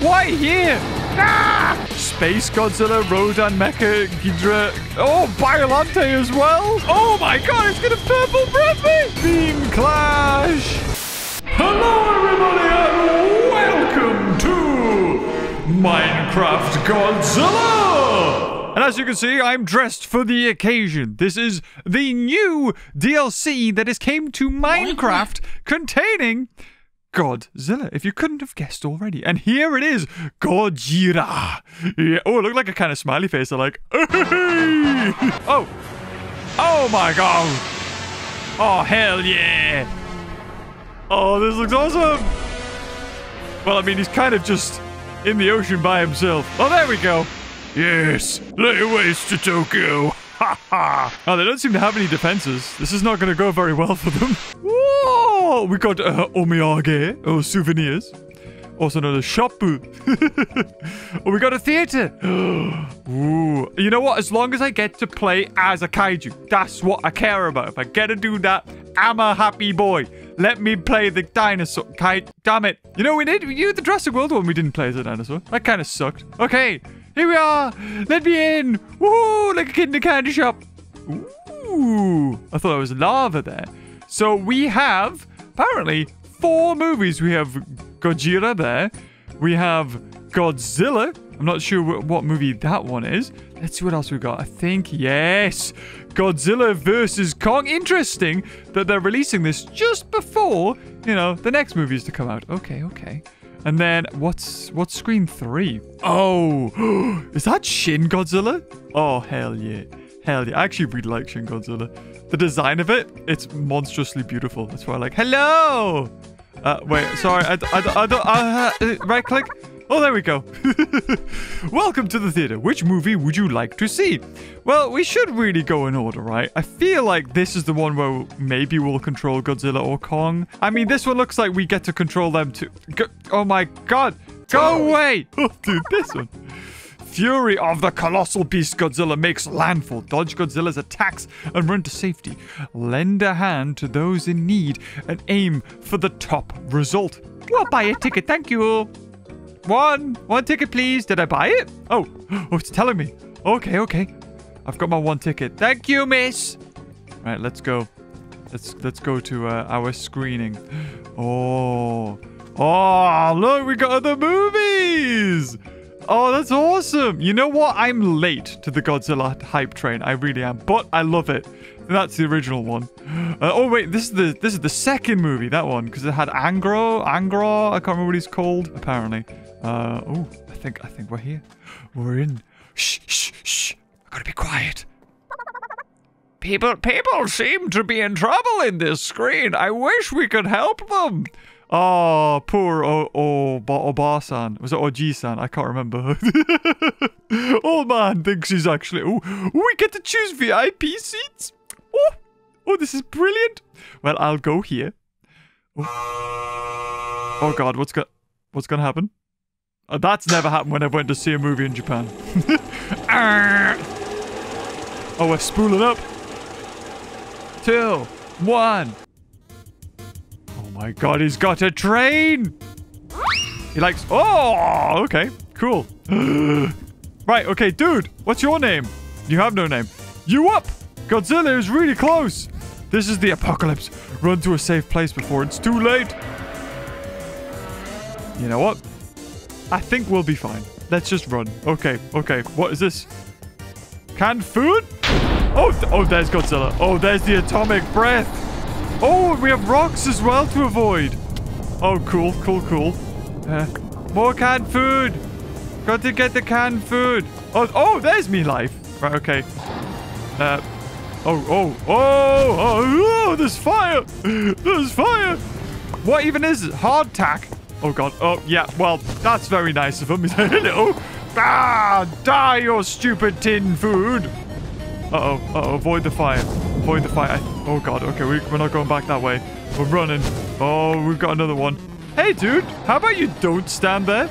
Why here? Ah! Space Godzilla, Rodan, Mecha, Ghidorah. Oh, Biollante as well. Oh my god, it's gonna purple breath me! Beam clash. Hello everybody and welcome to Minecraft Godzilla! And as you can see, I'm dressed for the occasion. This is the new DLC that has came to Minecraft containing Godzilla, if you couldn't have guessed already. And here it is, Gojira. Yeah. Oh, it looked like a kind of smiley face. They're like, oh. Oh my god. Oh, hell yeah. Oh, this looks awesome. Well, I mean, he's kind of just in the ocean by himself. Oh, there we go. Yes, lay waste to Tokyo. Ha ha. Oh, they don't seem to have any defenses. This is not going to go very well for them. Whoa! We got omiyage, or souvenirs. Also known as shoppu. Oh, we got a theater. Ooh. You know what? As long as I get to play as a kaiju, that's what I care about. If I get to do that, I'm a happy boy. Let me play the dinosaur. Damn it. You know, the Jurassic World one we didn't play as a dinosaur. That kind of sucked. Okay. Here we are! Let me in! Woohoo! Like a kid in a candy shop! Ooh! I thought it was lava there. So we have, apparently, 4 movies. We have Gojira there. We have Godzilla. I'm not sure what movie that one is. Let's see what else we got. I think, yes! Godzilla versus Kong. Interesting that they're releasing this just before, you know, the next movies to come out. Okay, okay. And then, what's screen 3? Oh, is that Shin Godzilla? Oh, hell yeah. Hell yeah. I actually really like Shin Godzilla. The design of it, it's monstrously beautiful. That's why I like, hello! Wait, sorry. Right click. Oh, there we go. Welcome to the theater. Which movie would you like to see? Well, we should really go in order, right? I feel like this is the one where maybe we'll control Godzilla or Kong. I mean, this one looks like we get to control them too. Oh my god. Go away. Oh, dude, this one. Fury of the colossal beast Godzilla makes landfall. Dodge Godzilla's attacks and run to safety. Lend a hand to those in need and aim for the top result. Well, buy a ticket. Thank you. One ticket, please. Did I buy it? Oh, it's telling me. Okay, okay. I've got my 1 ticket. Thank you, miss. Right, let's go. Let's go to our screening. Oh, look, we got other movies. Oh, that's awesome. You know what? I'm late to the Godzilla hype train. I really am, but I love it. That's the original one. Oh wait, this is the second movie. That one, because it had Angro. I can't remember what he's called. Apparently. Oh, I think we're here. We're in. Shh, shh, shh. I gotta be quiet. People seem to be in trouble in this screen. I wish we could help them. Oh, poor Oba-san. Was it Oji-san? I can't remember. Oh man, thinks he's actually. Oh, we get to choose VIP seats. Oh, this is brilliant. Well, I'll go here. Oh god, what's gonna happen? That's never happened when I went to see a movie in Japan. Oh, we're spooling up. 2, 1. Oh my god, he's got a train! He likes... Oh, okay, cool. Right, okay, dude, what's your name? You have no name. You up! Godzilla is really close! This is the apocalypse. Run to a safe place before it's too late. You know what? I think we'll be fine. Let's just run. Okay, okay. What is this? Canned food? Oh, there's Godzilla. Oh, there's the atomic breath. Oh, we have rocks as well to avoid. Oh, cool, cool, cool. More canned food. Got to get the canned food. Oh, there's me life. Right, okay. Oh, there's fire. There's fire. What even is it? Hardtack. Oh, God. Oh, yeah. Well, that's very nice of him. He's like, hello. Ah, die, your stupid tin food. Uh-oh. Uh-oh. Avoid the fire. Avoid the fire. Oh, God. Okay, we're not going back that way. We're running. Oh, we've got another one. Hey, dude. How about you don't stand there?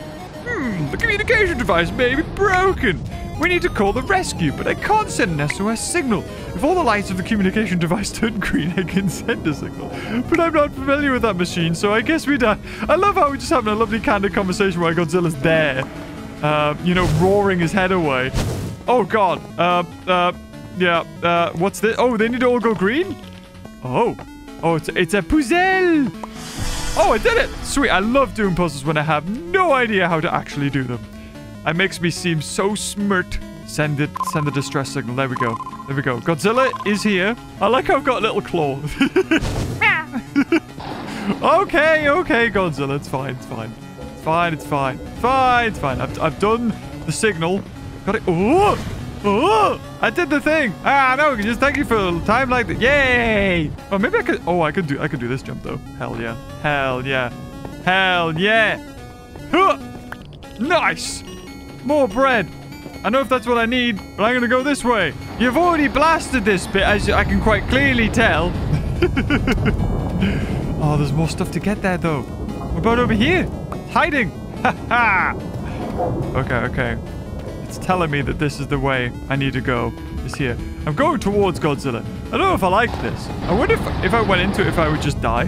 The communication device may be broken. We need to call the rescue, but I can't send an SOS signal. If all the lights of the communication device turn green, I can send a signal. But I'm not familiar with that machine, so I guess we die. I love how we're just having a lovely candid conversation while Godzilla's there. You know, roaring his head away. Oh, God. Yeah. What's this? Oh, they need to all go green? Oh. Oh, it's a puzzle. Oh, I did it. Sweet. I love doing puzzles when I have no idea how to actually do them. It makes me seem so smart. Send the distress signal. There we go. There we go. Godzilla is here. I like how I've got a little claw. Okay, okay, Godzilla. It's fine. It's fine. It's fine. It's fine. It's fine. It's fine. I've done the signal. Got it. Oh! Oh! I did the thing. Ah, no, just thank you for a time like that. Yay! Oh, maybe I could. Oh, I could do this jump though. Hell yeah. Hell yeah. Hell yeah. Huh. Nice. More bread. I know if that's what I need, but I'm gonna go this way. You've already blasted this bit, as I can quite clearly tell. Oh, there's more stuff to get there though. What about over here? Hiding. Ha ha. Okay. Okay. It's telling me that this is the way I need to go. It's here. I'm going towards Godzilla. I don't know if I like this. I wonder if I went into it, if I would just die.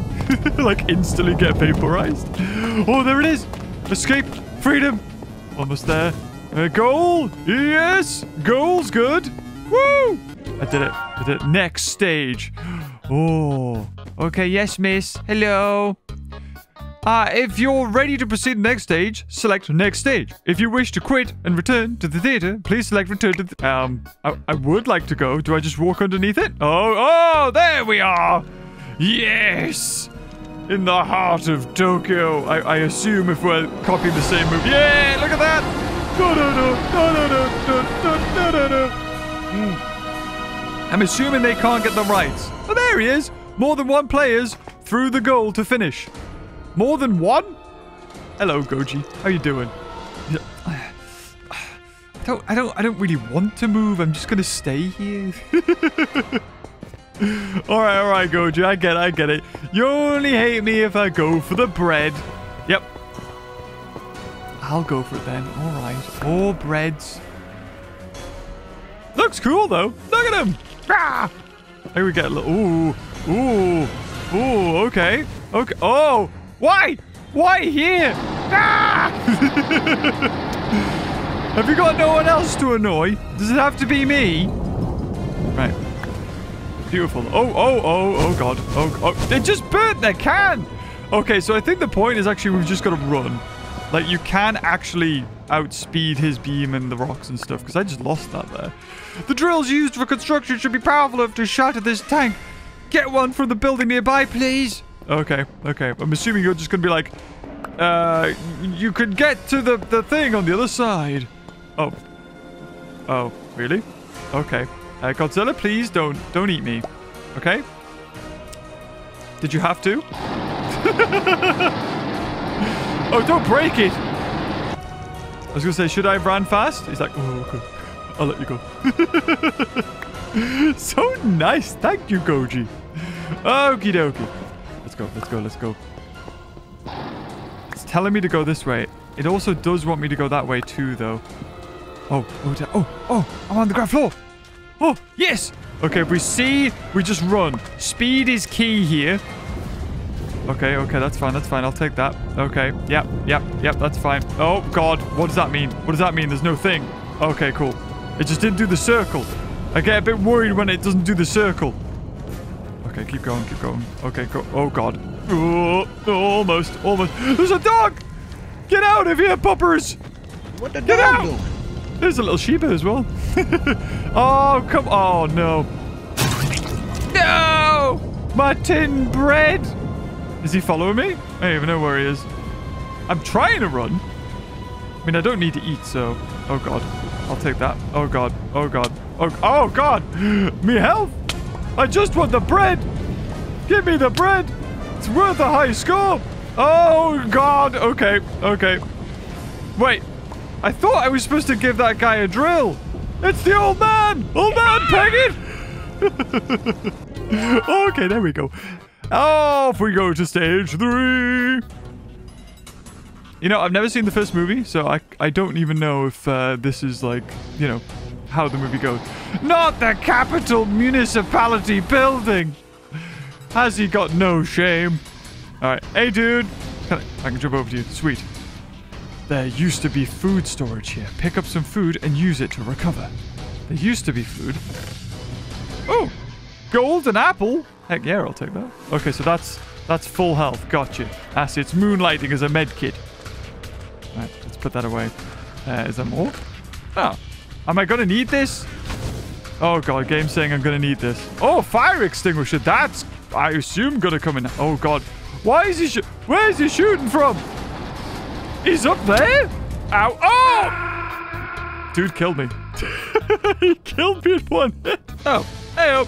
Like, instantly get vaporized. Oh, there it is. Escape. Freedom. Almost there. Goal. Yes. Goal's good. Woo. I did it. I did it. Next stage. Oh. Okay. Yes, miss. Hello. If you're ready to proceed to the next stage, select next stage. If you wish to quit and return to the theater, please select return to the... I would like to go. Do I just walk underneath it? Oh, there we are. Yes. In the heart of Tokyo. I assume if we're copying the same move. Yeah, look at that. I'm assuming they can't get the rights. Oh, there he is. More than one player's through the goal to finish. More than one? Hello, Goji. How you doing? I don't really want to move. I'm just gonna stay here. All right, Goji. I get it. You only hate me if I go for the bread. Yep. I'll go for it then. All right. Four breads. Looks cool though. Look at him. Ah! Here we get a little. Ooh, ooh, ooh. Okay. Okay. Oh. Why? Why here? Ah! Have you got no one else to annoy? Does it have to be me? Right. Beautiful. Oh, God. Oh, they just burnt their can. Okay, so I think the point is actually we've just got to run. Like, you can actually outspeed his beam and the rocks and stuff, because I just lost that there. The drills used for construction should be powerful enough to shatter this tank. Get one from the building nearby, please. Okay. I'm assuming you're just going to be like, you could get to the thing on the other side. Oh. Oh, really? Okay. Godzilla, please don't eat me. Okay? Did you have to? Oh, don't break it. I was going to say, should I have ran fast? He's like, oh, okay. I'll let you go. So nice. Thank you, Goji. Okie dokie. Let's go. It's telling me to go this way. It also does want me to go that way too, though. Oh, I'm on the ground floor. Oh, yes. Okay, if we see, we just run. Speed is key here. Okay, that's fine. I'll take that. Okay, yep, that's fine. Oh, God, what does that mean? There's no thing. Okay, cool. It just didn't do the circle. I get a bit worried when it doesn't do the circle. Okay, keep going. Okay, go. Oh, God. Oh, almost. There's a dog! Get out of here, puppers! What the Get out! Doing? There's a little Sheba as well. Oh, come on. Oh, no. No! My tin bread! Is he following me? I don't even know where he is. I'm trying to run. I mean, I don't need to eat, so... Oh, God. I'll take that. Oh, God. Oh, God! Me health! I just want the bread! Give me the bread! It's worth a high score! Oh, God! Okay. Wait. I thought I was supposed to give that guy a drill. It's the old man! Old man, peg it! Okay, there we go. Off we go to stage 3. You know, I've never seen the first movie, so I don't even know if this is like, you know, how the movie goes. Not the capital municipality building! Has he got no shame? Alright, hey dude! I can jump over to you. Sweet. There used to be food storage here. Pick up some food and use it to recover. There used to be food. Oh! Gold and apple? Heck yeah, I'll take that. Okay, so that's full health. Gotcha. Assets moonlighting as a med kit. Alright, let's put that away. Is there more? Oh. Am I gonna need this? Oh god, game's saying I'm gonna need this. Oh, fire extinguisher. That's, I assume, gonna come in. Oh god. Why is he Where's he shooting from? He's up there? Ow. Oh! Dude killed me. He killed me in one hit. Oh. Hey up.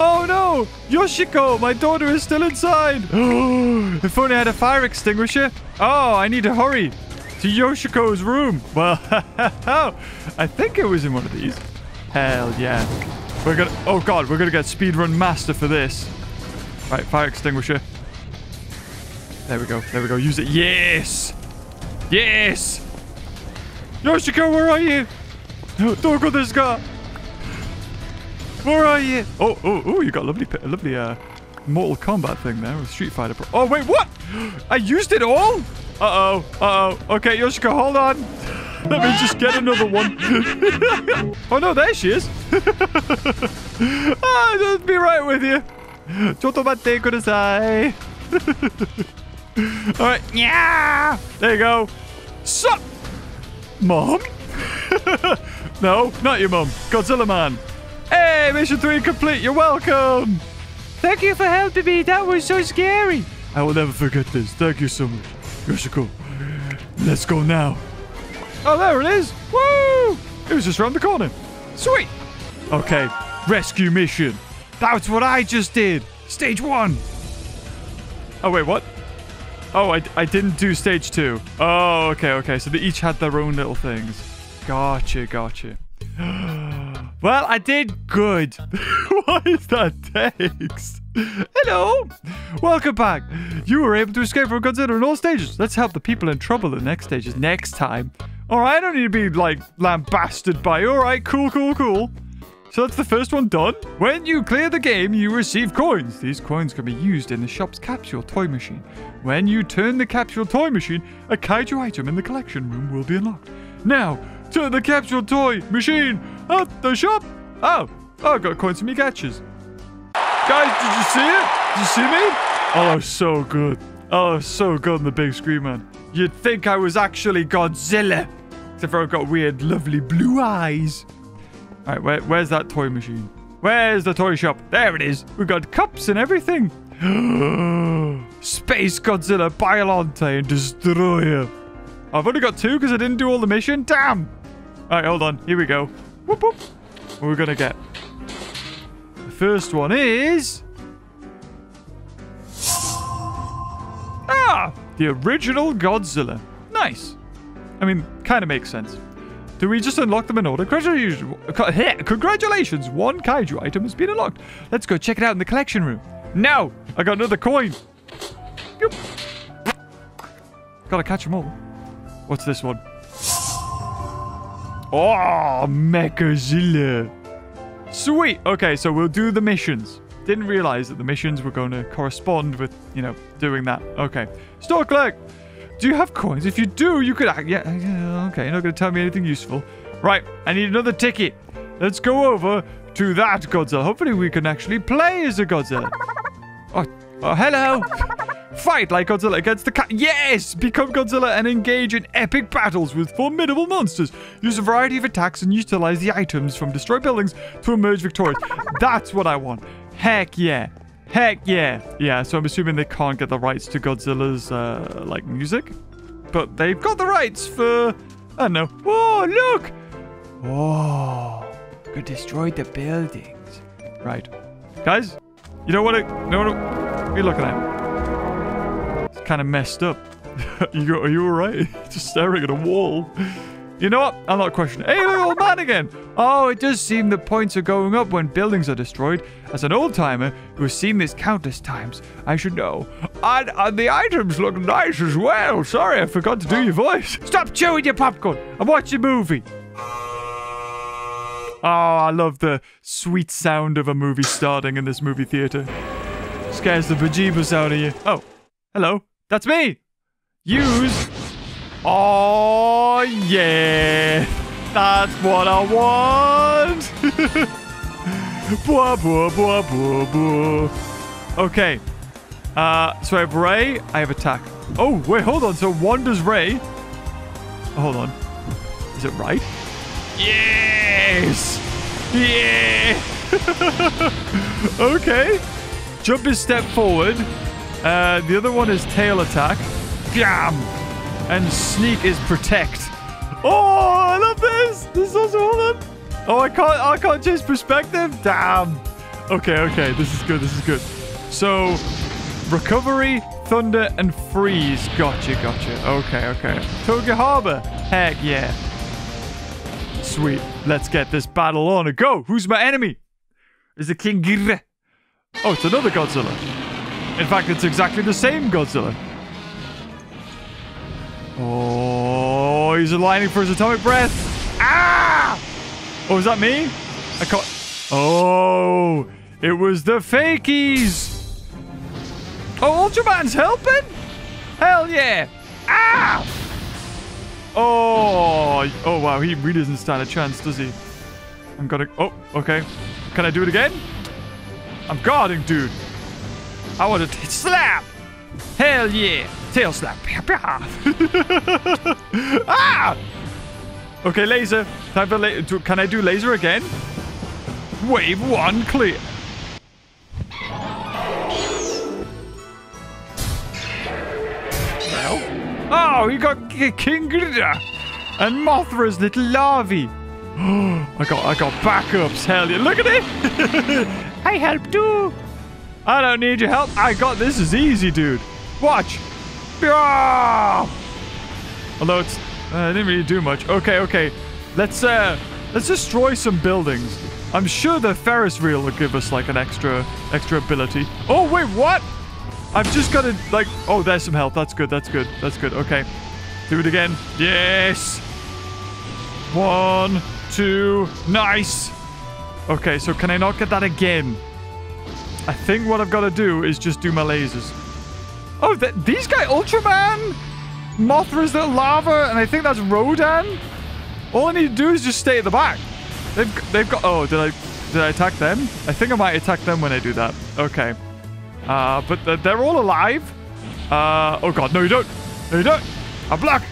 Oh no! Yoshiko, my daughter is still inside. If only I had a fire extinguisher. Oh, I need to hurry to Yoshiko's room. Well, I think it was in one of these. Hell yeah. We're gonna... Oh god, we're gonna get speedrun master for this. Right, fire extinguisher. There we go. There we go. Use it. Yes! Yes! Yoshiko, where are you? Don't go this guy. Where are you? Oh, oh, oh, you got a lovely Mortal Kombat thing there with Street Fighter Pro. Oh, wait, what? I used it all? Uh-oh. Uh-oh. Okay, Yoshiko, hold on. Let me just get another one. Oh, no, there she is. I'll be right with you. Chotobatte kudasai. All right. Yeah. There you go. Sup, Mom? No, not your mom. Godzilla Man. Hey, mission 3 complete. You're welcome. Thank you for helping me. That was so scary. I will never forget this. Thank you so much. Yoshiko, let's go now. Oh, there it is. Woo! It was just around the corner. Sweet. Okay. Rescue mission. That's what I just did. Stage 1. Oh, wait, what? Oh, I didn't do stage 2. Oh, okay, okay. So they each had their own little things. Gotcha, gotcha. Well, I did good. What is that text? Hello. Welcome back. You were able to escape from Godzilla in all stages. Let's help the people in trouble in the next stages next time. All right, I don't need to be, like, lambasted by you. All right, cool, cool, cool. So that's the first one done. When you clear the game, you receive coins. These coins can be used in the shop's capsule toy machine. When you turn the capsule toy machine, a kaiju item in the collection room will be unlocked. Now, turn the capsule toy machine at the shop. Oh, I got coins from me catches. Guys, did you see it? Did you see me? Oh, so good. Oh, so good on the big screen, man. You'd think I was actually Godzilla. Except for I've got weird, lovely blue eyes. All right, where's that toy machine? Where's the toy shop? There it is. We've got cups and everything. Space Godzilla, Biollante, and Destroyer. I've only got 2 because I didn't do all the mission. Damn. All right, hold on. Here we go. Whoop, whoop. What are we going to get? The first one is... Ah! The original Godzilla. Nice. I mean, kind of makes sense. Do we just unlock them in order? Congratulations! One kaiju item has been unlocked. Let's go check it out in the collection room. No! I got another coin. Yep. Gotta catch them all. What's this one? Oh, Mechazilla. Sweet. Okay, so we'll do the missions. Didn't realize that the missions were going to correspond with, you know, doing that. Okay. Store clerk. Do you have coins? If you do, you could... Yeah, okay, you're not going to tell me anything useful. Right, I need another ticket. Let's go over to that Godzilla. Hopefully we can actually play as a Godzilla. Oh, oh hello. Fight like Godzilla against the cat. Yes! Become Godzilla and engage in epic battles with formidable monsters. Use a variety of attacks and utilize the items from destroyed buildings to emerge victorious. That's what I want. Heck yeah. Heck yeah. Yeah, so I'm assuming they can't get the rights to Godzilla's, like, music. But they've got the rights for... I don't know. Oh, look! Oh, you destroyed the buildings. Right. Guys, you don't want to... What are you looking at? It's kind of messed up. Are you all right? Just staring at a wall. You know what? I'm not questioning. Hey, the old man again. Oh, it does seem the points are going up when buildings are destroyed. As an old-timer who has seen this countless times, I should know. And the items look nice as well. Sorry, I forgot to do your voice. Stop chewing your popcorn and watch your movie. Oh, I love the sweet sound of a movie starting in this movie theater. Scares the bejeebus out of you. Oh, hello. That's me. Use. Oh, yeah. That's what I want. Blah, blah, blah, blah, blah. Okay. So I have Ray. I have attack. Oh, wait, hold on. So one does Ray. Hold on. Is it right? Yes! Yeah! Okay. Jump is step forward. The other one is tail attack. Bam! And sneak is protect. Oh, I love this! This is awesome. Hold on. Oh, I can't change perspective? Damn. Okay. This is good. So, recovery, thunder, and freeze. Gotcha. Okay. Toga Harbor. Heck yeah. Sweet. Let's get this battle on and go. Who's my enemy? Is it King Ghidorah? Oh, it's another Godzilla. In fact, it's exactly the same Godzilla. Oh, he's aligning for his atomic breath. Ah! Oh, is that me? I can't. Oh, it was the fakies. Oh, Ultraman's helping? Hell yeah. Ah! Oh, wow. He really doesn't stand a chance, does he? I'm gonna. Oh, okay. Can I do it again? I'm guarding, dude. I want to slap. Hell yeah. Tail slap. Ah! Okay, laser. Time for can I do laser again? Wave one clear. Oh, you got King Ghidorah and Mothra's little larvae. I got backups. Hell yeah! Look at it. I help too. I don't need your help. I got this. Is easy, dude. Watch. Although it's didn't really do much. Okay. Let's destroy some buildings. I'm sure the Ferris wheel will give us like an extra ability. Oh wait, what? I've just got to, like... Oh, there's some health. That's good. Okay. Do it again. Yes! 1, 2... Nice! Okay, so can I not get that again? I think what I've got to do is just do my lasers. Oh, these guys... Ultraman! Mothra's the lava, and I think that's Rodan? All I need to do is just stay at the back. They've got... Oh, did I attack them? I think I might attack them when I do that. Okay. But they're all alive. Oh god, no you don't. I block.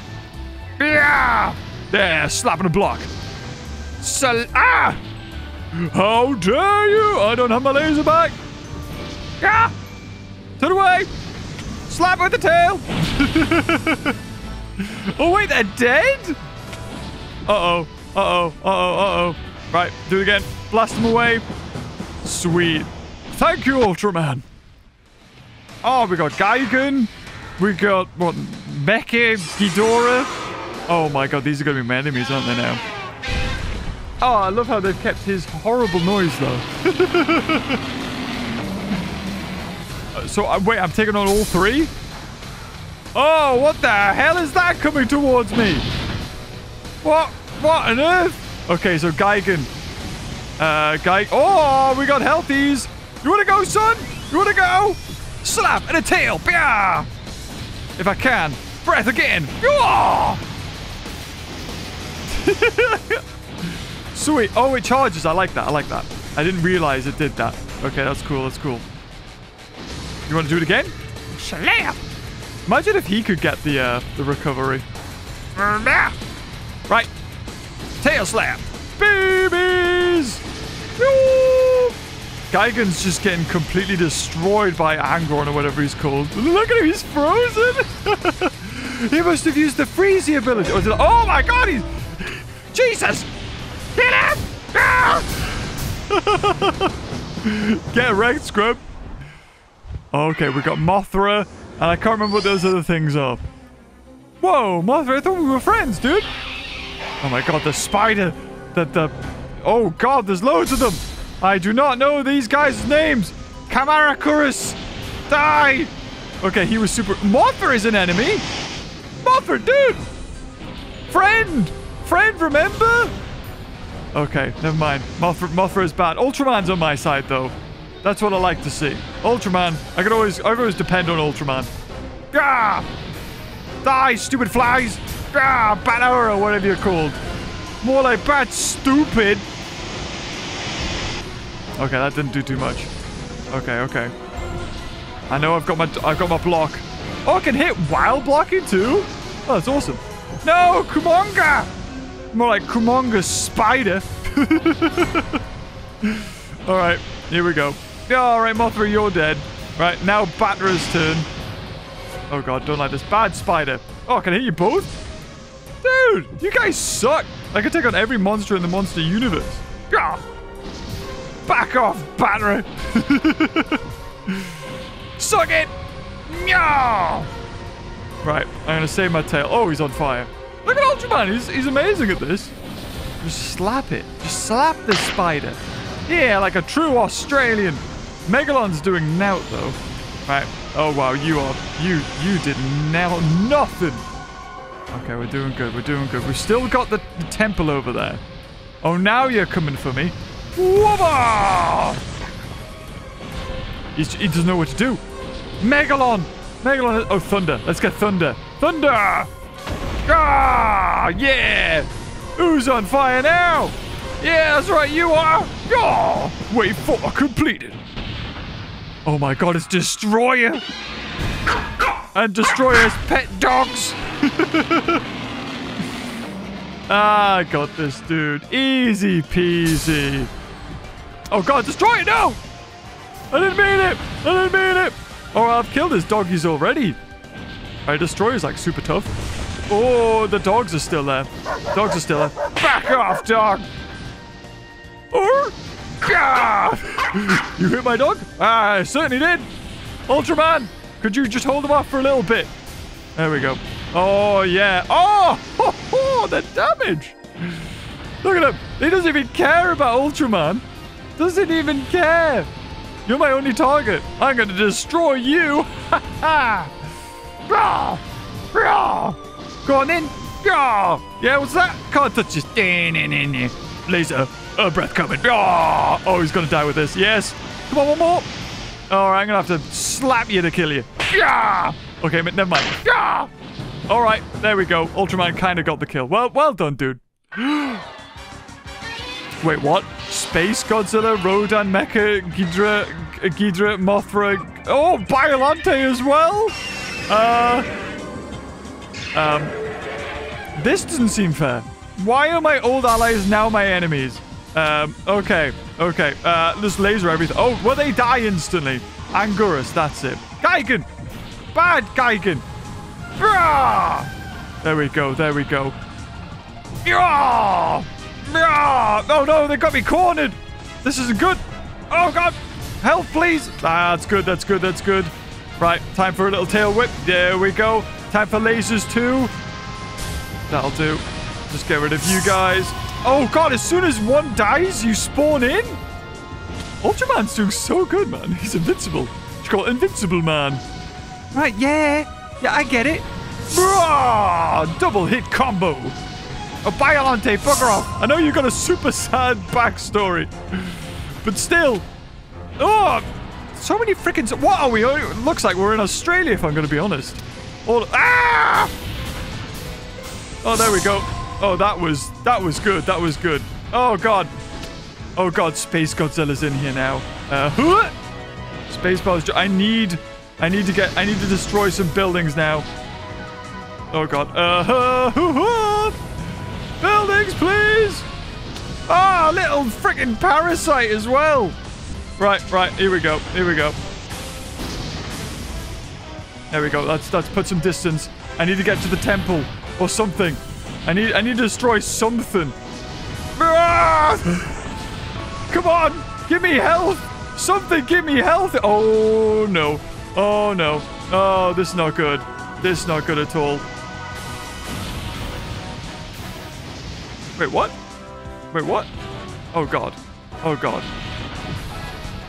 Yeah! There, slapping a block. Ah! How dare you! I don't have my laser back. Ah! Turn away! Slap with the tail! Oh wait, they're dead? Uh-oh. Right, do it again. Blast them away. Sweet. Thank you, Ultraman. Oh, we got Gigan. We got, what, Mecha, Ghidorah. Oh my god, these are going to be my enemies, aren't they now? Oh, I love how they've kept his horrible noise, though. Wait, I'm taking on all three? Oh, what the hell is that coming towards me? What on earth? Okay, so Gigan. Oh, we got healthies. You want to go, son? You want to go? Slap and a tail. Bia! If I can. Breath again. Sweet. Oh, it charges. I like that. I didn't realize it did that. Okay, that's cool. You want to do it again? Slap! Imagine if he could get the recovery. Right. Tail slap. Babies! Gigan's just getting completely destroyed by Angro or whatever he's called. Look at him, he's frozen! He must have used the freezy ability. Oh my god, he's... Jesus! Hit him! Ah! Get wrecked, scrub. Okay, we got Mothra. And I can't remember what those other things are. Whoa, Mothra, I thought we were friends, dude. Oh my god, the spider! Oh god, there's loads of them! I do not know these guys' names! Kamarakurus! Die! Okay, he was super- Mothra is an enemy! Mothra, dude! Friend! Friend, remember? Okay, never mind. Mothra is bad. Ultraman's on my side, though. That's what I like to see. Ultraman. I can always depend on Ultraman. Gah! Die, stupid flies! Gah! Bataura, whatever you're called. More like bat stupid! Okay, that didn't do too much. Okay, okay. I know I've got my block. Oh, I can hit while blocking too? Oh, that's awesome. No! Kumonga! More like Kumonga spider. Alright, here we go. Alright, Mothra, you're dead. Right, now Batra's turn. Oh god, don't like this bad spider. Oh, can I hit you both? Dude, you guys suck. I can take on every monster in the monster universe. Gah! Back off, Batra! Suck it! Nyah! Right, I'm gonna save my tail. Oh, he's on fire. Look at Ultraman, he's amazing at this. Just slap it. Just slap the spider. Yeah, like a true Australian. Megalon's doing nout though. Right. Oh wow, you did now nothing. Okay, we're doing good, we're doing good. We've still got the temple over there. Oh, now you're coming for me. Whoa! He doesn't know what to do. Megalon! Megalon! Oh, thunder. Let's get thunder. Thunder! Ah! Yeah! Who's on fire now? Yeah, that's right, you are! Oh, wave 4 completed. Oh my god, it's Destroyer! And Destroyer's pet dogs! Ah, I got this, dude. Easy peasy. Oh god, Destroyer, no! I didn't mean it! I didn't mean it! Oh, I've killed his doggies already. Alright, Destroyer's like super tough. Oh, the dogs are still there. Dogs are still there. Back off, dog! Oh! Ah! You hit my dog? I certainly did! Ultraman, could you just hold him off for a little bit? There we go. Oh, yeah. Oh! Ho, ho, the damage! Look at him. He doesn't even care about Ultraman. Doesn't even care. You're my only target. I'm going to destroy you. Ha ha. Go on in. Yeah, what's that? Can't touch this. Laser. Breath coming. Oh, he's going to die with this. Yes. Come on, one more. All right, I'm going to have to slap you to kill you. Okay, never mind. All right, there we go. Ultraman kind of got the kill. Well done, dude. Wait, what? Space Godzilla, Rodan, Mecha, Ghidorah, Mothra... Oh, Biollante as well? This doesn't seem fair. Why are my old allies now my enemies? Okay. Let's laser everything. Oh, well, they die instantly. Anguirus, that's it. Gigan! Bad Gigan! There we go, there we go. Oh no, they got me cornered. This isn't good. Oh god, help please. Ah, that's good, that's good, that's good. Right, time for a little tail whip. There we go. Time for lasers too. That'll do. Just get rid of you guys. Oh god, as soon as one dies, you spawn in? Ultraman's doing so good, man. He's invincible. It's called Invincible Man. Right, yeah, I get it. Double hit combo. Oh, Biollante, bugger off. I know you've got a super sad backstory. But still. Oh, so many freaking... What are we? It looks like we're in Australia, if I'm going to be honest. Ah! Oh, there we go. Oh, that was good. That was good. Oh, God. Oh, God. Space Godzilla's in here now. Space Balls. I need to destroy some buildings now. Oh, God. Buildings, please! Ah, little freaking parasite as well! Right, here we go, here we go. There we go, let's put some distance. I need to get to the temple, or something. I need to destroy something. Come on, give me health! Something, give me health! Oh, no. Oh, no. Oh, this is not good. This is not good at all. Wait, what? Wait, what? Oh, God. Oh, God.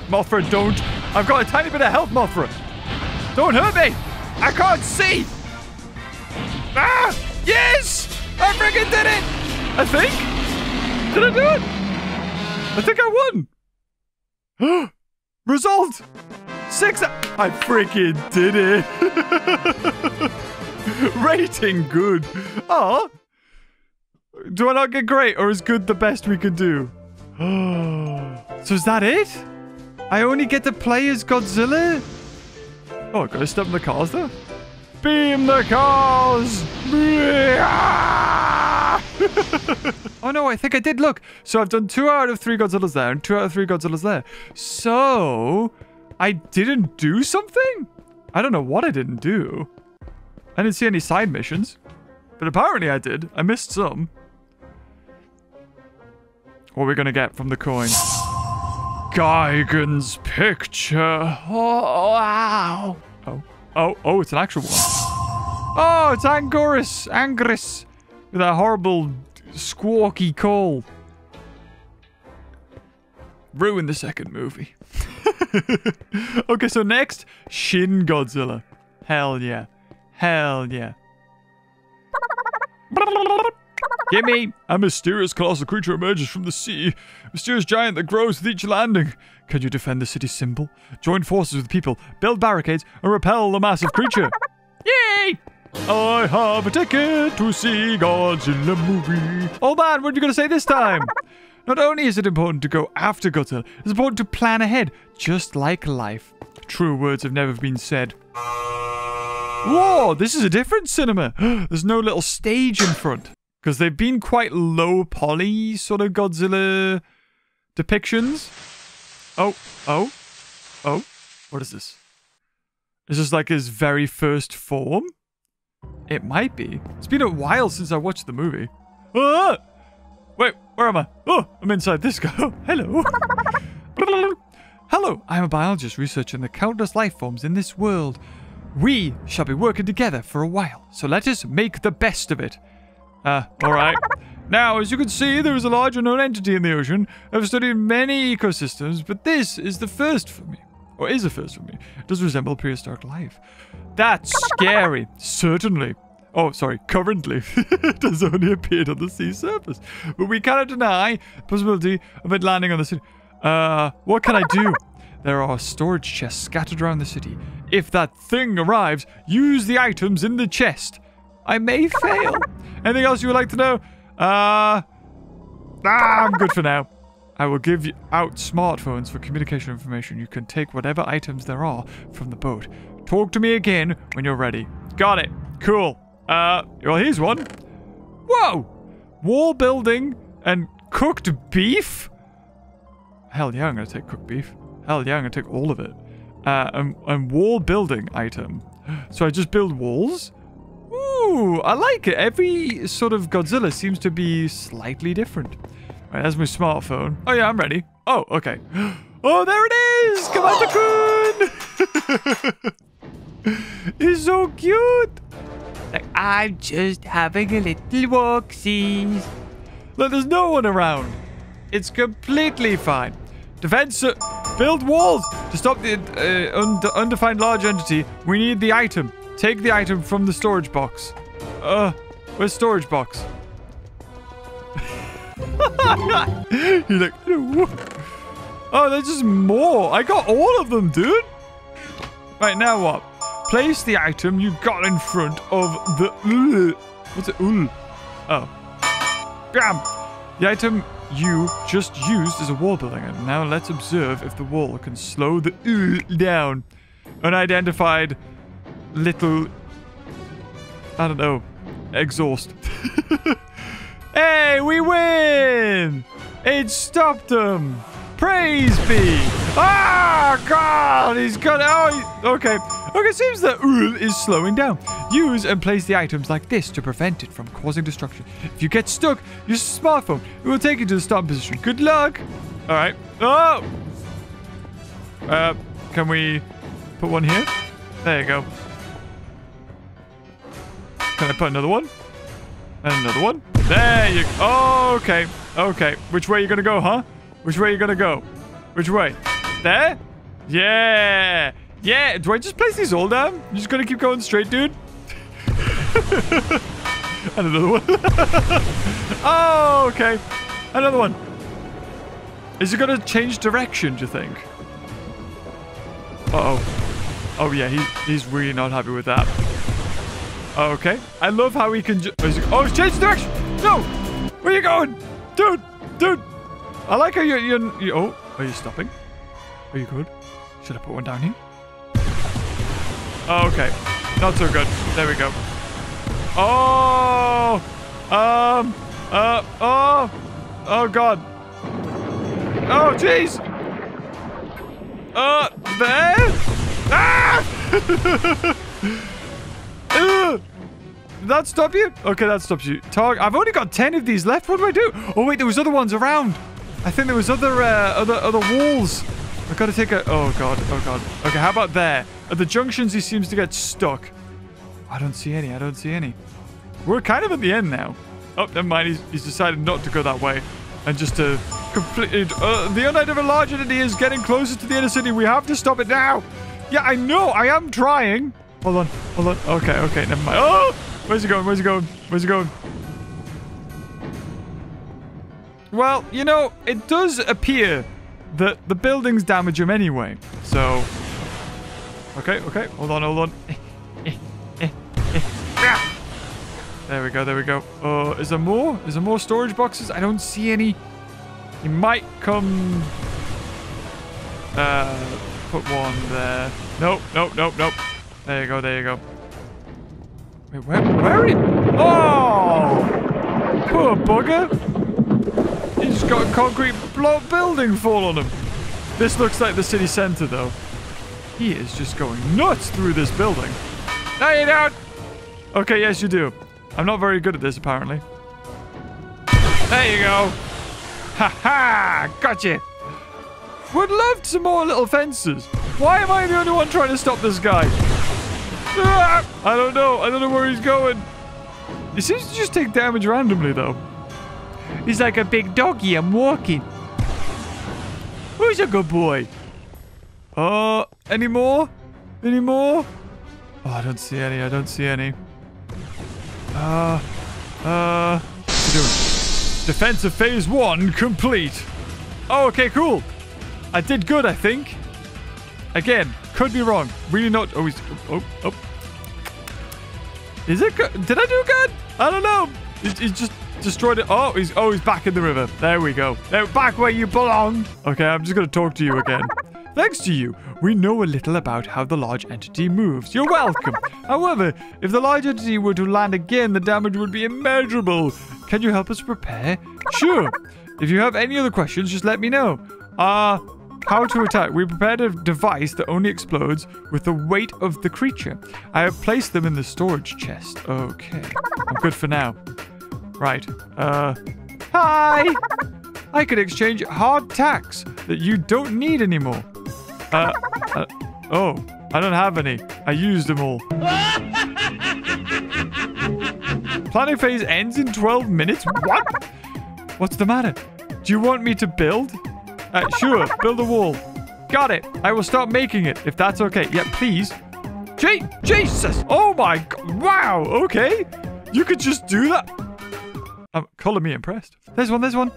Mothra, don't. I've got a tiny bit of health, Mothra. Don't hurt me. I can't see. Ah! Yes! I freaking did it! I think. Did I do it? I think I won. Result. 6. I freaking did it. Rating good. Aw. Do I not get great, or is good the best we could do? So is that it? I only get to play as Godzilla? Oh, gotta step in the cars though. Beam the cars! Oh no, I think I did. Look, so I've done 2 out of 3 Godzillas there and 2 out of 3 Godzillas there. So I didn't do something? I don't know what I didn't do. I didn't see any side missions, but apparently I did. I missed some. What are we gonna get from the coin? Gigan's picture. Oh, wow. Oh, oh, oh, it's an actual one. Oh, it's Anguirus. Anguirus. With that horrible squawky call. Ruined the second movie. Okay, so next, Shin Godzilla. Hell yeah. Hell yeah. Gimme! A mysterious colossal creature emerges from the sea. A mysterious giant that grows with each landing. Can you defend the city's symbol? Join forces with people, build barricades, and repel the massive creature. Yay! I have a ticket to see Godzilla movie. Oh man, what are you going to say this time? Not only is it important to go after Godzilla, it's important to plan ahead, just like life. True words have never been said. Whoa, this is a different cinema. There's no little stage in front. Because they've been quite low-poly sort of Godzilla depictions. Oh, oh, oh. What is this? Is this like his very first form? It might be. It's been a while since I watched the movie. Ah! Wait, where am I? Oh, I'm inside this guy. Oh, hello. Hello, I'm a biologist researching the countless life forms in this world. We shall be working together for a while, so let us make the best of it. Alright. Now, as you can see, there is a large unknown entity in the ocean. I've studied many ecosystems, but this is the first for me. Or is a first for me. It does resemble prehistoric life. That's scary. Certainly. Oh, sorry. Currently. It has only appeared on the sea surface. But we cannot deny the possibility of it landing on the city. What can I do? There are storage chests scattered around the city. If that thing arrives, use the items in the chest. I may fail. Anything else you would like to know? I'm good for now. I will give you out smartphones for communication information. You can take whatever items there are from the boat. Talk to me again when you're ready. Got it. Cool. Well, here's one. Whoa! Wall building and cooked beef? Hell yeah, I'm going to take cooked beef. Hell yeah, I'm going to take all of it. And wall building item. So I just build walls? Ooh, I like it. Every sort of Godzilla seems to be slightly different. Right, there's my smartphone. Oh, yeah, I'm ready. Oh, okay. Oh, there it is! Commander-kun! He's so cute! Like, I'm just having a little walk-see. Look, there's no one around. It's completely fine. Defense... build walls! To stop the undefined large entity, we need the item. Take the item from the storage box. Where's storage box? He's like, oh, there's just more. I got all of them, dude. Right, now what? Place the item you got in front of the... What's it? Oh. Bam! The item you just used is a wall building. And now let's observe if the wall can slow the down. Unidentified... little, I don't know, exhaust. Hey, we win! It stopped them. Praise be. Ah, God, he's got. Oh, okay. Okay, it seems that Ul is slowing down. Use and place the items like this to prevent it from causing destruction. If you get stuck, use a smartphone. It will take you to the starting position. Good luck. All right. Oh. Can we put one here? There you go. Can I put another one? And another one. There you go. Okay. Okay. Which way are you going to go, huh? Which way are you going to go? Which way? There? Yeah. Yeah. Do I just place these all down? You're just going to keep going straight, dude? And another one. Oh, okay. Another one. Is it going to change direction, do you think? Uh-oh. Oh, yeah. He's really not happy with that. Okay. I love how he can just... Oh, it's changed direction. No. Where are you going? Dude. Dude. I like how you're... Oh, are you stopping? Are you good? Should I put one down here? Okay. Not so good. There we go. Oh! Oh! Oh, God. Oh, jeez! There? Ah! Did that stop you? Okay, that stops you. I've only got 10 of these left. What do I do? Oh, wait, there was other ones around. I think there was other walls. I've got to take a... Oh, God. Oh, God. Okay, how about there? At the junctions, he seems to get stuck. I don't see any. I don't see any. We're kind of at the end now. Oh, never mind. He's decided not to go that way. And just to completely... the Unite of a large entity is getting closer to the inner city. We have to stop it now. Yeah, I know. I am trying. Hold on. Hold on. Okay, okay. Never mind. Oh! Where's he going? Where's he going? Where's he going? Well, you know, it does appear that the buildings damage him anyway. So... Okay, okay. Hold on, hold on. There we go, there we go. Is there more? Is there more storage boxes? I don't see any. You might come... put one there. Nope, nope, nope, nope. There you go, there you go. Wait, where are you? Oh! Poor bugger. He's got a concrete block building fall on him. This looks like the city center, though. He is just going nuts through this building. No, you don't! Okay, yes, you do. I'm not very good at this, apparently. There you go. Ha-ha! Gotcha! Would love some more little fences. Why am I the only one trying to stop this guy? Ah, I don't know. I don't know where he's going. He seems to just take damage randomly, though. He's like a big doggy. I'm walking. Who's a good boy? Any more? Any more? Oh, I don't see any. I don't see any. What's he doing? Defense of phase 1 complete. Oh, okay, cool. I did good, I think. Again, could be wrong. Really not always. Oh, oh, oh. Is it good? Did I do good? I don't know. He just destroyed it. Oh, he's back in the river. There we go. Now back where you belong. Okay, I'm just gonna talk to you again. Thanks to you, we know a little about how the large entity moves. You're welcome. However, if the large entity were to land again, the damage would be immeasurable. Can you help us prepare? Sure. If you have any other questions, just let me know. How to attack. We prepared a device that only explodes with the weight of the creature. I have placed them in the storage chest. Okay. I'm good for now. Right. Hi! I could exchange hard tacks that you don't need anymore. Oh, I don't have any. I used them all. Planning phase ends in 12 minutes? What? What's the matter? Do you want me to build? Sure, build a wall. Got it. I will start making it, if that's okay. Yeah, please. Jesus! Oh my God. Wow, okay. You could just do that. Color me impressed. There's one, there's one.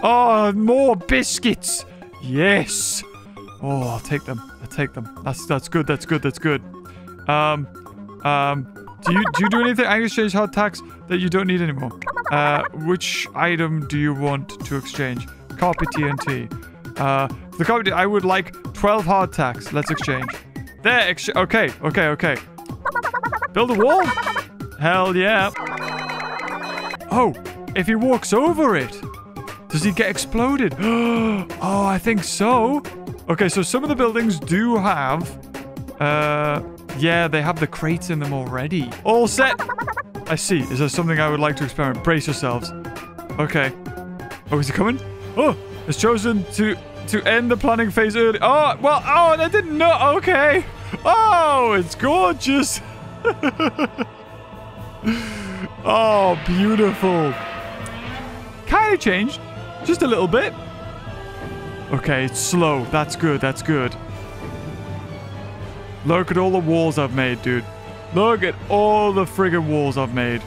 Oh, more biscuits. Yes. Oh, I'll take them. I'll take them. That's good, that's good, that's good. Do you do anything? I exchange hard tacks that you don't need anymore. Which item do you want to exchange? Copy TNT. The copy. I would like 12 hard tacks. Let's exchange. There. Okay. Okay. Okay. Build a wall. Hell yeah. Oh, if he walks over it, does he get exploded? Oh, I think so. Okay. So some of the buildings do have. Yeah, they have the crates in them already. All set. I see. Is there something I would like to experiment? Brace yourselves. Okay. Oh, is he coming? Oh, it's chosen to end the planning phase early. Oh, well, oh, I didn't know. Okay. Oh, it's gorgeous. Oh, beautiful. Kind of changed. Just a little bit. Okay, it's slow. That's good. That's good. Look at all the walls I've made, dude. Look at all the friggin' walls I've made.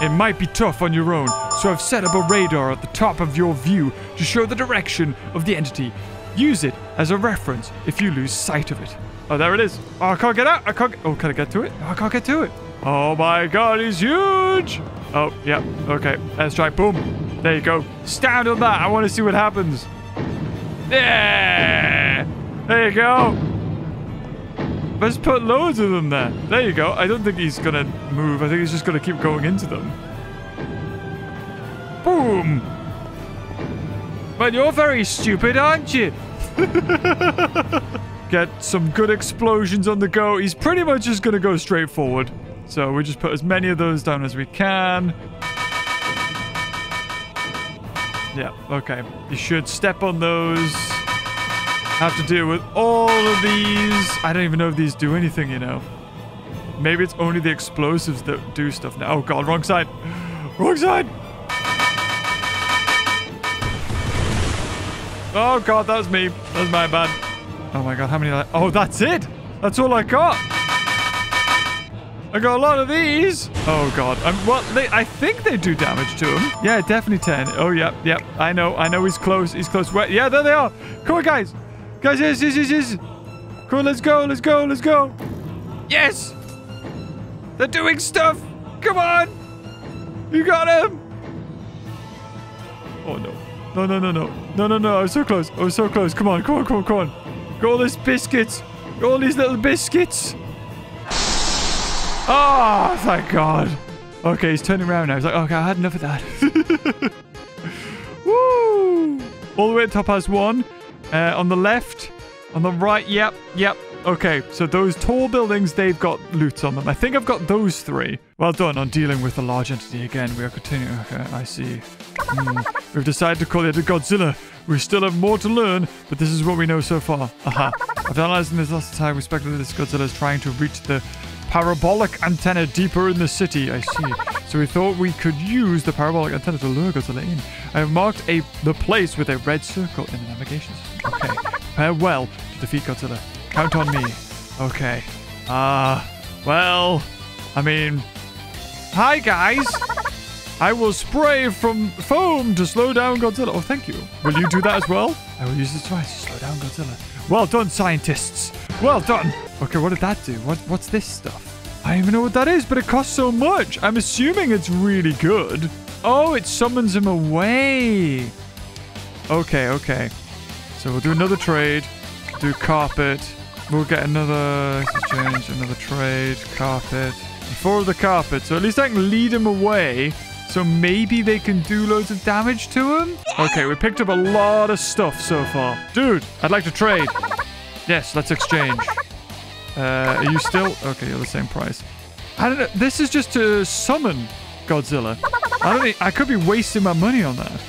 It might be tough on your own, so I've set up a radar at the top of your view to show the direction of the entity. Use it as a reference if you lose sight of it. Oh, there it is. Oh, I can't get out. I can't get... Oh, can I get to it? Oh, I can't get to it. Oh my god, he's huge. Oh, yeah. Okay. Airstrike. Boom. There you go. Stand on that. I want to see what happens. Yeah. There you go. Let's put loads of them there. There you go. I don't think he's going to move. I think he's just going to keep going into them. Boom. But you're very stupid, aren't you? Get some good explosions on the go. He's pretty much just going to go straight forward. So we just put as many of those down as we can. Yeah, okay. You should step on those. Have to deal with all of these. I don't even know if these do anything, you know. Maybe it's only the explosives that do stuff now. Oh god, wrong side. Wrong side. Oh god, that was me. That was my bad. Oh my god, how many? Oh, that's it. That's all I got. I got a lot of these. Oh god. Well, I think they do damage to him. Yeah, definitely 10. Oh yeah, yeah. I know. I know he's close. He's close. Where? Yeah, there they are. Come on, guys. Guys, yes. Come on, let's go, let's go, let's go. Yes! They're doing stuff! Come on! You got him! Oh, no. No. I was so close. I was so close. Come on. Got all these biscuits. Got all these little biscuits. Oh, thank God. Okay, he's turning around now. He's like, okay, I had enough of that. Woo! All the way up top has one. On the left, on the right, yep. Okay, so those tall buildings, they've got loot on them. I think I've got those three. Well done on dealing with the large entity again. We are continuing. Okay, I see. We've decided to call it a Godzilla. We still have more to learn, but this is what we know so far. Aha. After analyzing this last time, we speculate this Godzilla is trying to reach the parabolic antenna deeper in the city. I see. So we thought we could use the parabolic antenna to lure Godzilla in. I have marked the place with a red circle in the navigation system. Okay. Prepare well to defeat Godzilla. Count on me. Okay. Well, I mean... Hi, guys! I will spray from foam to slow down Godzilla. Oh, thank you. Will you do that as well? I will use this device to slow down Godzilla. Well done, scientists! Well done! Okay, what did that do? What's this stuff? I don't even know what that is, but it costs so much. I'm assuming it's really good. Oh, it summons him away. Okay. So we'll do another trade. Do carpet. We'll get another exchange, another trade, carpet. Four of the carpet. So at least I can lead him away. So maybe they can do loads of damage to him. Okay, we picked up a lot of stuff so far. Dude, I'd like to trade. Yes, let's exchange. Are you still? Okay, you're the same price. I don't know. This is just to summon Godzilla. I could be wasting my money on that.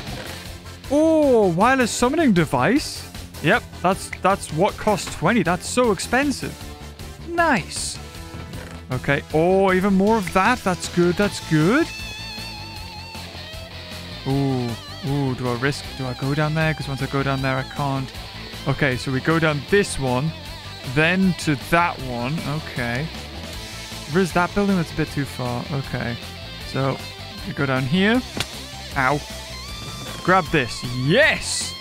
Oh, wireless summoning device. Yep, that's what costs 20. That's so expensive. Nice. Okay. Oh, even more of that. That's good. Ooh, do I risk? Do I go down there? Because once I go down there, I can't. Okay, so we go down this one. Then to that one. Okay. Where is that building? That's a bit too far. Okay. So we go down here. Ow. Grab this. Yes!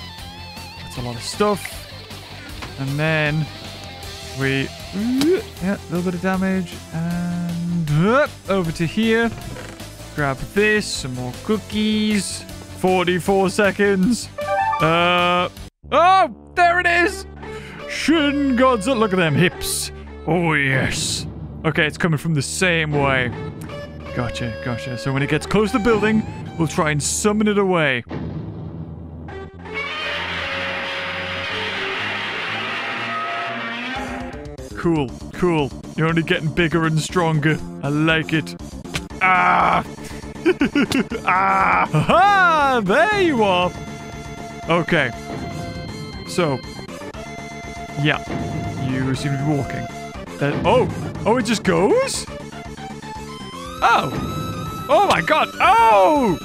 That's a lot of stuff. And then we... Yeah, a little bit of damage. And over to here. Grab this. Some more cookies. 44 seconds. Oh! There it is! Shin Godzilla. Look at them hips. Oh, yes. Okay, it's coming from the same way. Gotcha. So when it gets close to the building, we'll try and summon it away. Cool. You're only getting bigger and stronger. I like it. Ah! Ah! There you are! Okay. So... Yeah, you seem to be walking. It just goes? Oh! Oh my god! Oh!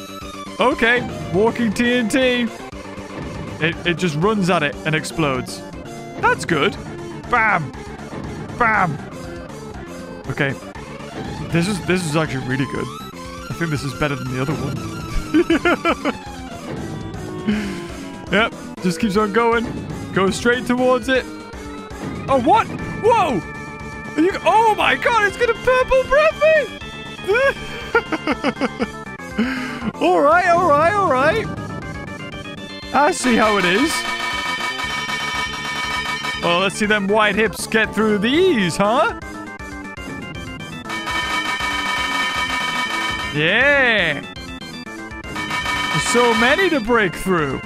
Okay, walking TNT. It just runs at it and explodes. That's good. Bam! Bam! Okay. This is actually really good. I think this is better than the other one. Yep, just keeps on going. Goes straight towards it. Oh, what? Whoa! Are you, oh my god, it's gonna purple breath me! Alright, alright, alright. I see how it is. Well, let's see them wide hips get through these, huh? Yeah! There's so many to break through.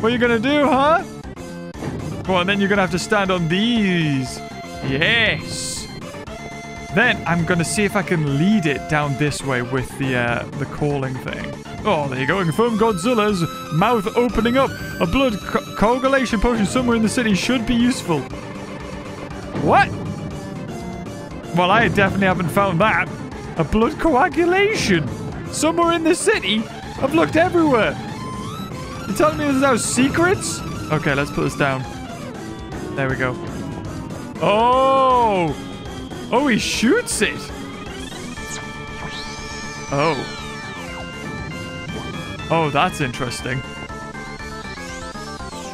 What are you gonna do, huh? Well, and then you're gonna have to stand on these. Yes! Then I'm gonna see if I can lead it down this way with the calling thing. Oh, there you go. Confirm Godzilla's mouth opening up. A blood coagulation potion somewhere in the city should be useful. What? Well, I definitely haven't found that. A blood coagulation somewhere in the city? I've looked everywhere. You're telling me there's no secrets? Okay, let's put this down. There we go. Oh! Oh, he shoots it! Oh. Oh, that's interesting.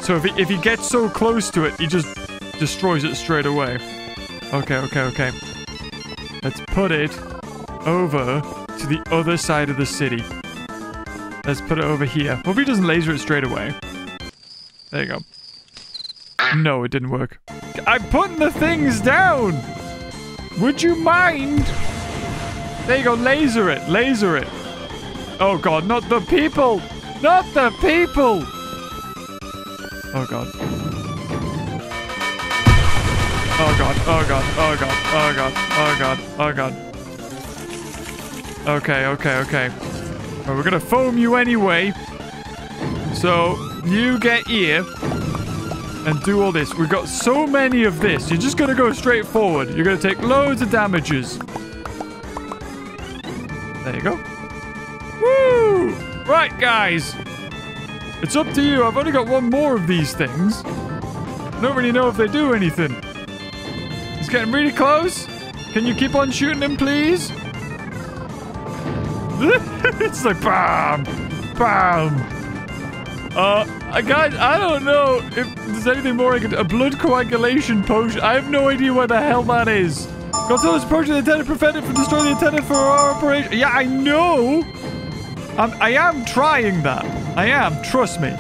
So if he gets so close to it, he just destroys it straight away. Okay, okay, okay. Let's put it over to the other side of the city. Let's put it over here. Hope he doesn't laser it straight away. There you go. No, it didn't work. I'm putting the things down! Would you mind? There you go, laser it, laser it. Oh god, not the people! Not the people! Oh god. Oh god, oh god, oh god, oh god, oh god, oh god. Okay, okay, okay. Well, we're gonna foam you anyway. So, you get here. And do all this. We've got so many of this. You're just going to go straight forward. You're going to take loads of damages. There you go. Woo! Right, guys. It's up to you. I've only got one more of these things. I don't really know if they do anything. It's getting really close. Can you keep on shooting him, please? It's like bam! Bam! Guys, I don't know if there's anything more I could do. A blood coagulation potion. I have no idea what the hell that is. Godzilla's approaching the antenna. Prevent it from destroying the antenna for our operation. Yeah, I know. I am trying that. I am. Trust me.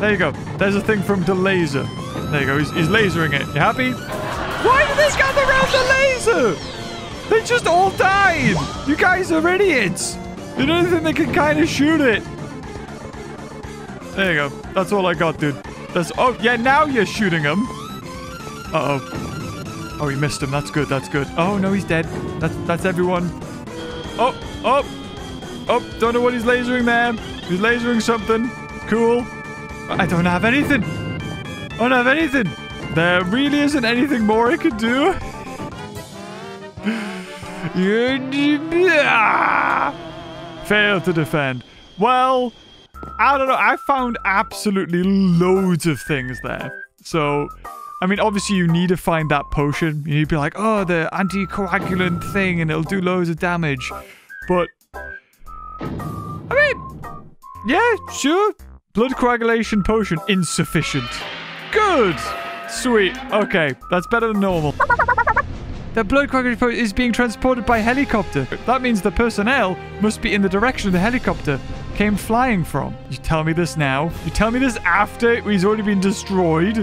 There you go. There's a thing from the laser. There you go. He's lasering it. You happy? Why did they gather around the laser? They just all died. You guys are idiots. You don't think they can kind of shoot it. There you go. That's all I got, dude. That's... Oh, yeah, now you're shooting him. Uh-oh. Oh, he missed him. That's good. That's good. Oh, no, he's dead. That's everyone. Oh, oh. Oh, don't know what he's lasering there. He's lasering something. Cool. I don't have anything. I don't have anything. There really isn't anything more I could do. Fail to defend. Well... I don't know, I found absolutely loads of things there. So, I mean, obviously you need to find that potion. You need to be like, oh, the anticoagulant thing, and it'll do loads of damage. But, I mean, yeah, sure. Blood coagulation potion, insufficient. Good! Sweet. Okay, that's better than normal. The blood coagulation potion is being transported by helicopter. That means the personnel must be in the direction of the helicopter came flying from. You tell me this now. You tell me this after he's already been destroyed.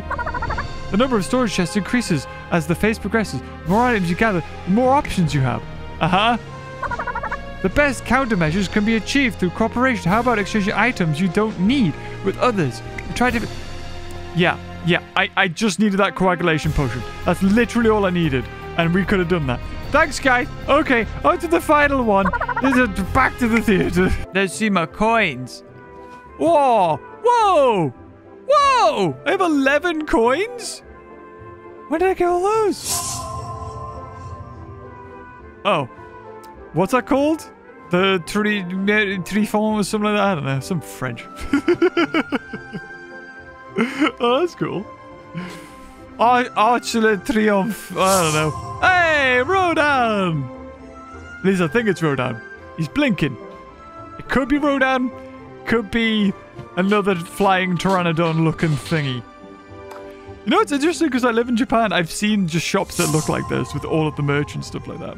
The number of storage chests increases as the phase progresses. The more items you gather, the more options you have. The best countermeasures can be achieved through cooperation. How about exchanging items you don't need with others? Try to... Yeah, yeah. I just needed that coagulation potion. That's literally all I needed. And we could have done that. Thanks, guys. Okay, on to the final one. This is back to the theater. Let's see my coins. Whoa. Whoa. Whoa. I have 11 coins? Where did I get all those? Oh. What's that called? The trifon or something like that? I don't know. Some French. Oh, that's cool. Arch le Triomphe. I don't know. Hey, Rodan! At least I think it's Rodan. He's blinking. It could be Rodan. Could be another flying pteranodon looking thingy. You know, it's interesting because I live in Japan. I've seen just shops that look like this with all of the merch and stuff like that.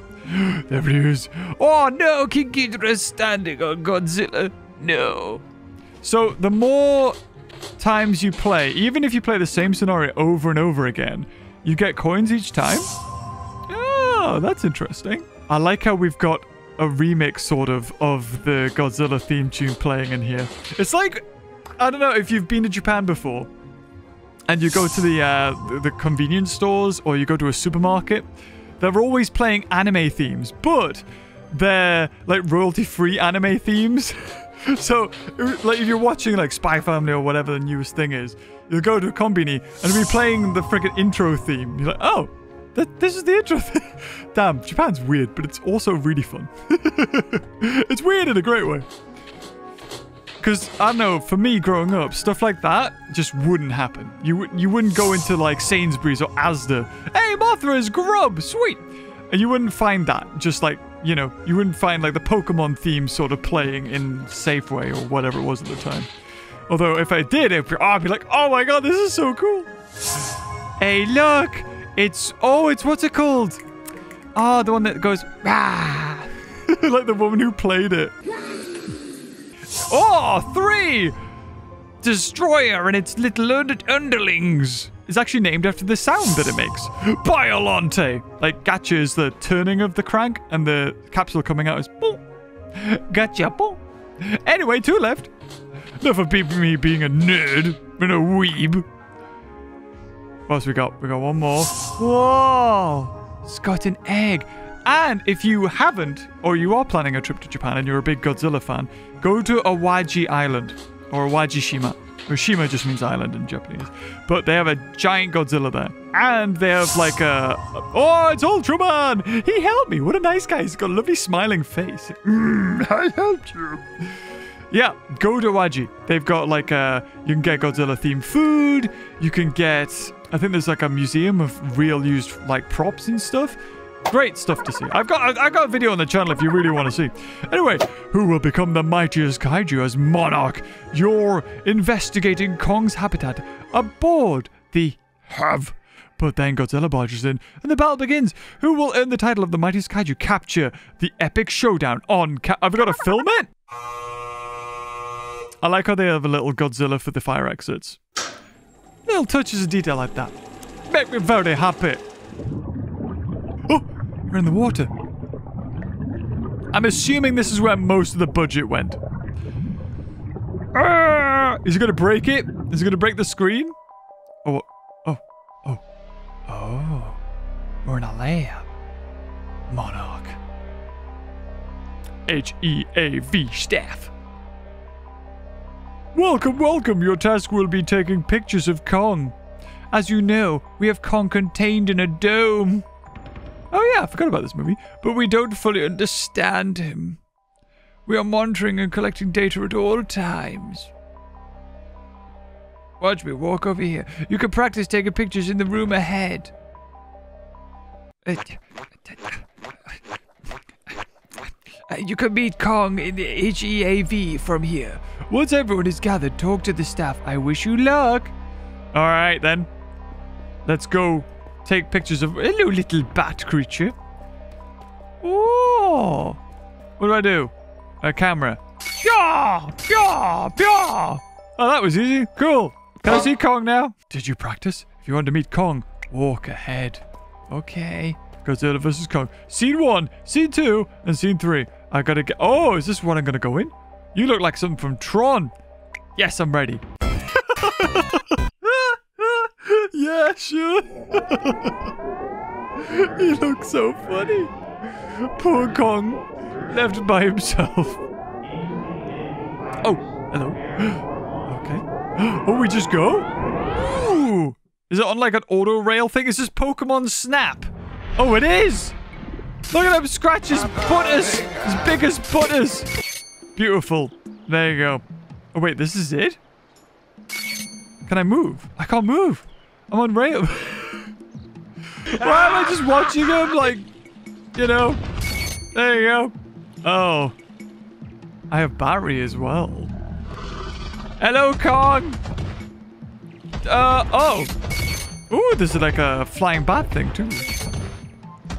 There it is. Oh, no. King Ghidorah's standing on Godzilla. No. So the more times you play, even if you play the same scenario over and over again, you get coins each time. Oh, that's interesting. I like how we've got a remix sort of the Godzilla theme tune playing in here. It's like, I don't know if you've been to Japan before. And you go to the convenience stores or you go to a supermarket. They're always playing anime themes, but they're like royalty-free anime themes. So like if you're watching like Spy Family or whatever the newest thing is, you'll go to a combini and it'll be playing the freaking intro theme. You're like, oh, this is the intro theme. Damn, Japan's weird, but it's also really fun. It's weird in a great way. Because, I don't know, for me growing up, stuff like that just wouldn't happen. You wouldn't go into, like, Sainsbury's or Asda. Hey, Mothra's grub! Sweet! And you wouldn't find that. Just, like, you know, you wouldn't find, like, the Pokemon theme sort of playing in Safeway or whatever it was at the time. Although, if I did, I'd be like, oh my god, this is so cool! Hey, look! It's... Oh, it's... What's it called? Ah, oh, the one that goes... Ah! Like the woman who played it. Oh, 3! Destroyer and its little underlings. It's actually named after the sound that it makes. Biollante! Like, gacha is the turning of the crank, and the capsule coming out is boom. Gacha, boom. Anyway, 2 left. Enough of me being a nerd and a weeb. What else we got? We got one more. Whoa! It's got an egg. And if you haven't, or you are planning a trip to Japan and you're a big Godzilla fan, go to Awaji Island, or Awajishima. Shima just means island in Japanese. But they have a giant Godzilla there. And they have like a... Oh, it's Ultraman! He helped me! What a nice guy! He's got a lovely smiling face. I helped you! Yeah, go to Awaji. They've got like a... You can get Godzilla-themed food. You can get... I think there's like a museum of real used like props and stuff. Great stuff to see. I've got a video on the channel if you really want to see. Anyway, who will become the mightiest kaiju as Monarch? You're investigating Kong's habitat aboard the H.E.A.V. But then Godzilla barges in and the battle begins. Who will earn the title of the mightiest kaiju? Capture the epic showdown on... I've got to film it? I like how they have a little Godzilla for the fire exits. Little touches of detail like that. Make me very happy. Oh, we're in the water. I'm assuming this is where most of the budget went. Is he going to break it? Is he going to break the screen? Oh, oh, oh, oh. We're in a lab. Monarch. H.E.A.V. staff. Welcome, welcome. Your task will be taking pictures of Kong. As you know, we have Kong contained in a dome. Oh yeah, I forgot about this movie. But we don't fully understand him. We are monitoring and collecting data at all times. Watch me walk over here. You can practice taking pictures in the room ahead. You can meet Kong in the H.E.A.V. from here. Once everyone is gathered, talk to the staff. I wish you luck. Alright then. Let's go. Take pictures of... Hello, little bat creature. Oh! What do I do? A camera. Pyaw! Pyaw! Pyaw! Oh, that was easy. Cool. Can I see Kong now? Did you practice? If you want to meet Kong, walk ahead. Okay. Godzilla vs. Kong. Scene 1, Scene 2, and Scene 3. I gotta get... Oh, is this what I'm gonna go in? You look like something from Tron. Yes, I'm ready. Yeah, sure. He looks so funny. Poor Kong, left by himself. Oh, hello. Okay. Oh, we just go? Ooh. Is it on like an auto rail thing? Is this Pokémon Snap? Oh, it is. Look at him scratch his butters. His biggest butters. Beautiful. There you go. Oh, wait. This is it? Can I move? I can't move. I'm on rail. Why am I just watching him? Like, you know. There you go. Oh. I have Barry as well. Hello, Kong. Oh. Ooh, this is like a flying bat thing, too.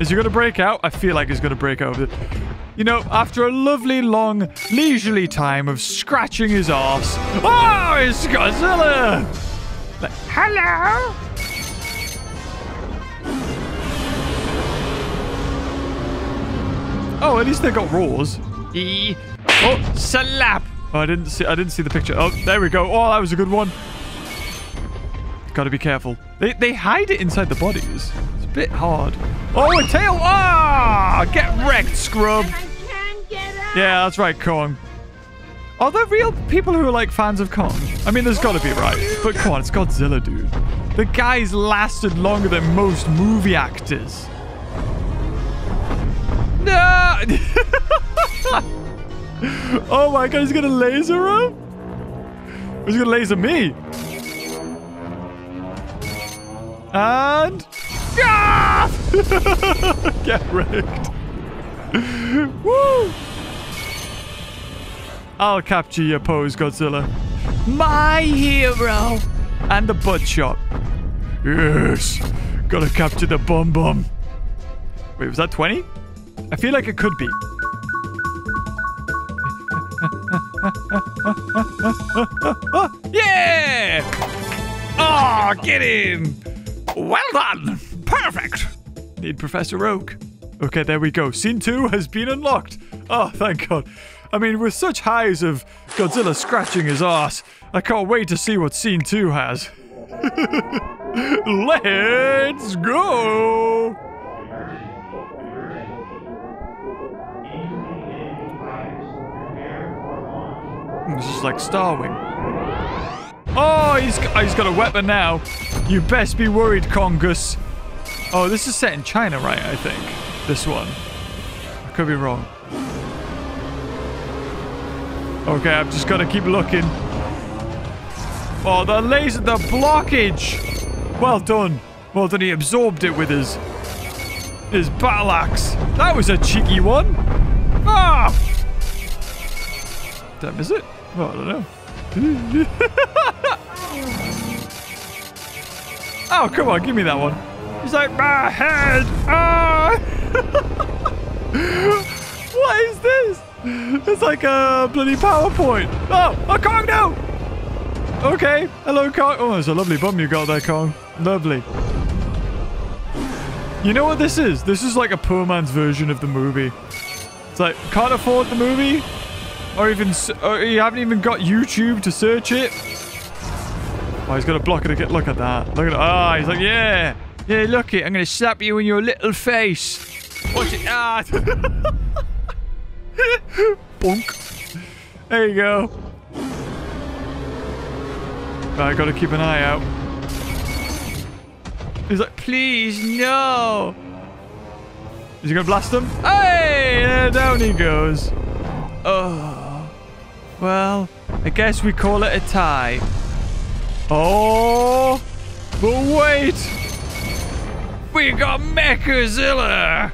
Is he going to break out? I feel like he's going to break out. You know, after a lovely, long, leisurely time of scratching his arse. Oh, it's Godzilla! Like, hello? Oh, at least they got roars. E. Oh, slap! Oh, I didn't see the picture. Oh, there we go. Oh, that was a good one. Gotta be careful. They hide it inside the bodies. It's a bit hard. Oh, a tail! Ah! Oh, get wrecked, scrub! Yeah, that's right, Kong. Are there real people who are, like, fans of Kong? I mean, there's gotta be, right? But come on, it's Godzilla, dude. The guy's lasted longer than most movie actors. No! Oh my god, he's gonna laser him? He's gonna laser me. And... Ah! Get wrecked. Woo! I'll capture your pose, Godzilla. My hero. And the butt shot. Yes. Gotta capture the bum bum. Wait, was that 20? I feel like it could be. Yeah! Oh, get him! Well done! Perfect! Need Professor Oak. Okay, there we go. Scene 2 has been unlocked. Oh, thank God. I mean, with such highs of Godzilla scratching his ass, I can't wait to see what Scene 2 has. Let's go! This is like Starwing. Oh, he's got a weapon now. You best be worried, Kongus. Oh, this is set in China, right, I think. This one. I could be wrong. Okay, I've just got to keep looking. Oh, the laser, the blockage. Well done. Well done, he absorbed it with his battle axe. That was a cheeky one. Ah! Did I miss it? Oh, I don't know. Oh, come on, give me that one. He's like, my head! Ah! What is this? It's like a bloody PowerPoint. Oh, oh, Kong, no! Okay, hello, Kong. Oh, there's a lovely bum you got there, Kong. Lovely. You know what this is? This is like a poor man's version of the movie. It's like, can't afford the movie? Or you haven't even got YouTube to search it. Oh, he's got to block it again. Look at that. Look at it. Ah, oh, he's like, yeah. Yeah, look it. I'm going to slap you in your little face. Watch it. Ah. Bonk. There you go. I got to keep an eye out. He's like, please, no. Is he going to blast him? Hey, yeah, down he goes. Oh, well, I guess we call it a tie. Oh, but wait. We got Mechazilla.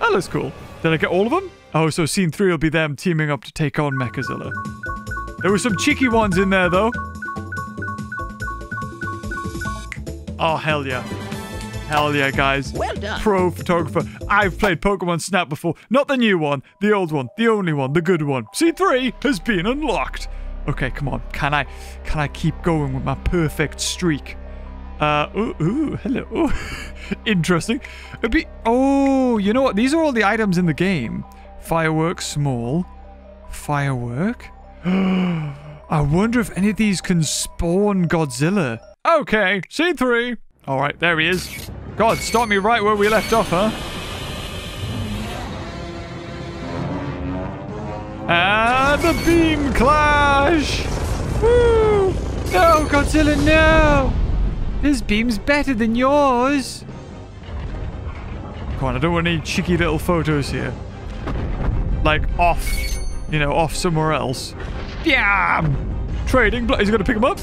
That looks cool. Did I get all of them? Oh, so scene 3 will be them teaming up to take on Mechazilla. There were some cheeky ones in there, though. Oh, hell yeah. Hell yeah, guys. Well done. Pro photographer. I've played Pokémon Snap before. Not the new one. The old one. The only one. The good one. C3 has been unlocked. Okay, come on. Can I keep going with my perfect streak? Ooh, hello. Ooh. Interesting. Oh, you know what? These are all the items in the game. Firework, small. Firework. I wonder if any of these can spawn Godzilla. Okay, C3. All right, there he is. God, start me right where we left off, huh? And the beam clash! Woo! No, Godzilla, no! His beam's better than yours. Come on, I don't want any cheeky little photos here. Like, off. You know, off somewhere else. Yeah! Trading. He's going to pick him up?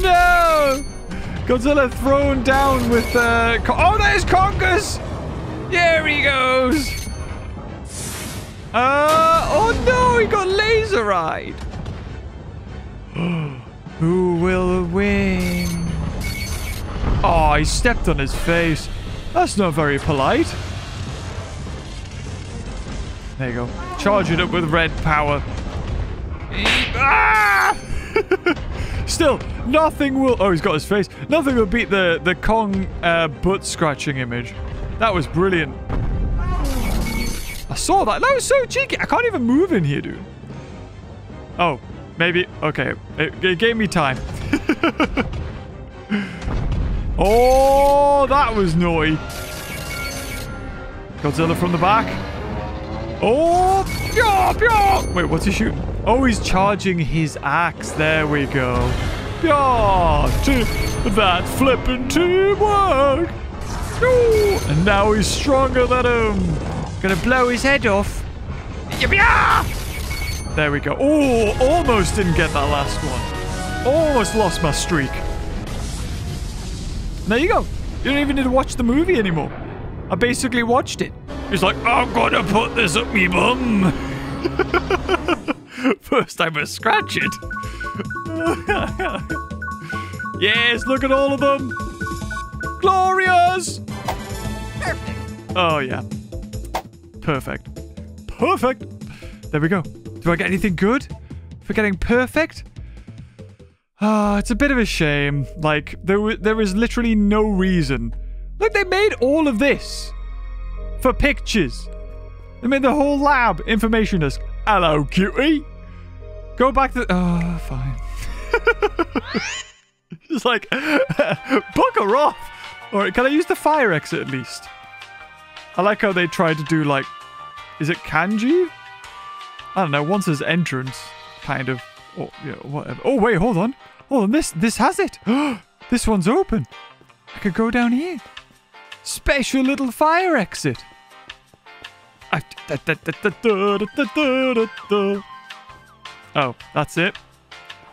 No! Godzilla thrown down with... oh, there's Kongus! There he goes! Oh no, he got laser-eyed! Who will win? Oh, he stepped on his face. That's not very polite. There you go. Charge it up with red power. Ah! Still, nothing will... Oh, he's got his face. Nothing will beat the Kong butt-scratching image. That was brilliant. I saw that. That was so cheeky. I can't even move in here, dude. Oh, maybe... Okay. It gave me time. Oh, that was naughty. Godzilla from the back. Oh! Pyaw, pyaw. Wait, what's he shooting? Oh, he's charging his axe. There we go. Pyaw, to that flippin' teamwork. Ooh, and now he's stronger than him. Gonna blow his head off. Pyaw. There we go. Oh, almost didn't get that last one. Almost lost my streak. There you go. You don't even need to watch the movie anymore. I basically watched it. He's like, I'm gonna put this up me bum. First I must scratch it. Yes, look at all of them. Glorious. Perfect. Oh, yeah. Perfect. Perfect. There we go. Do I get anything good for getting perfect? Ah, it's a bit of a shame. Like, there is literally no reason. Look, they made all of this for pictures. They made the whole lab information desk. Hello, cutie. Go back to... Oh, fine. Just like, bugger off. All right, can I use the fire exit at least? I like how they tried to do, like... Is it kanji? I don't know. One says entrance, kind of. Or, you know, whatever. Oh, wait, hold on. Hold on, this has it. This one's open. I could go down here. Special little fire exit. Oh, that's it.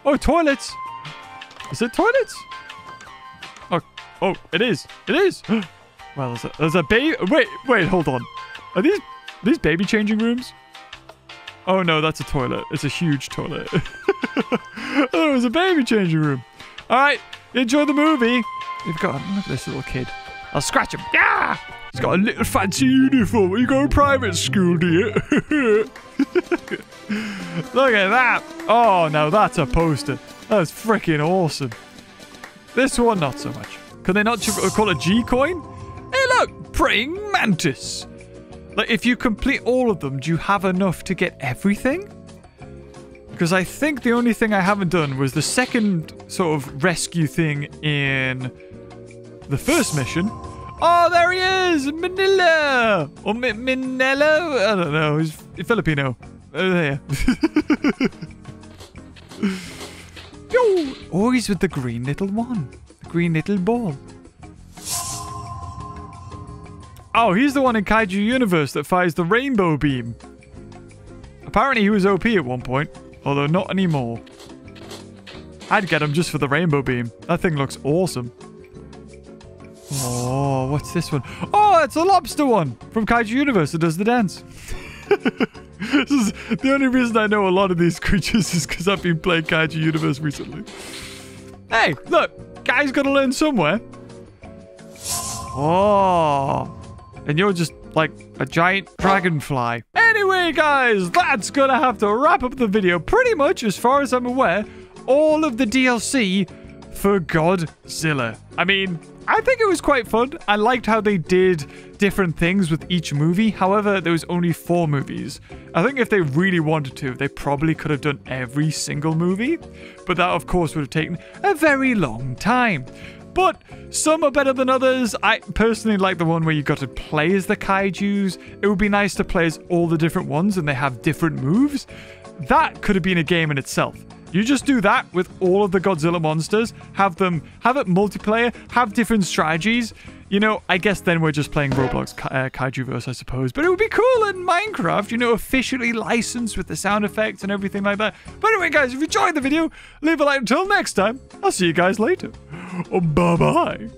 Oh, toilets. Is it toilets? Oh, it is. It is. Well, there's a baby. Wait, hold on. Are these baby changing rooms? Oh no, that's a toilet. It's a huge toilet. Oh, it was a baby changing room. All right, enjoy the movie. You've got look at this little kid. I'll scratch him. Yeah, he's got a little fancy uniform. You go to private school, do you? Look at that. Oh, now that's a poster. That's freaking awesome. This one, not so much. Can they not call it G coin? Hey, look, praying mantis. Like, if you complete all of them, do you have enough to get everything? Because I think the only thing I haven't done was the second sort of rescue thing in the first mission. Oh, there he is! Manila! Or Minello? I don't know. He's Filipino. Yeah. Oh, he's with the green little one. The green little ball. Oh, he's the one in Kaiju Universe that fires the rainbow beam. Apparently he was OP at one point, although not anymore. I'd get him just for the rainbow beam. That thing looks awesome. Oh, what's this one? Oh, it's a lobster one from Kaiju Universe that does the dance. This is the only reason I know a lot of these creatures is because I've been playing Kaiju Universe recently. Hey, look, guy's got to learn somewhere. Oh... And you're just, like, a giant dragonfly. Anyway, guys, that's gonna have to wrap up the video. Pretty much, as far as I'm aware, all of the DLC for Godzilla. I mean, I think it was quite fun. I liked how they did different things with each movie. However, there was only 4 movies. I think if they really wanted to, they probably could have done every single movie. But that, of course, would have taken a very long time. But some are better than others. I personally like the one where you got to play as the kaijus. It would be nice to play as all the different ones and they have different moves. That could have been a game in itself. You just do that with all of the Godzilla monsters. Have them, have it multiplayer, have different strategies. You know, I guess then we're just playing Roblox Kaijuverse, I suppose. But it would be cool in Minecraft, you know, officially licensed with the sound effects and everything like that. But anyway, guys, if you enjoyed the video, leave a like. Until next time, I'll see you guys later. Bye-bye.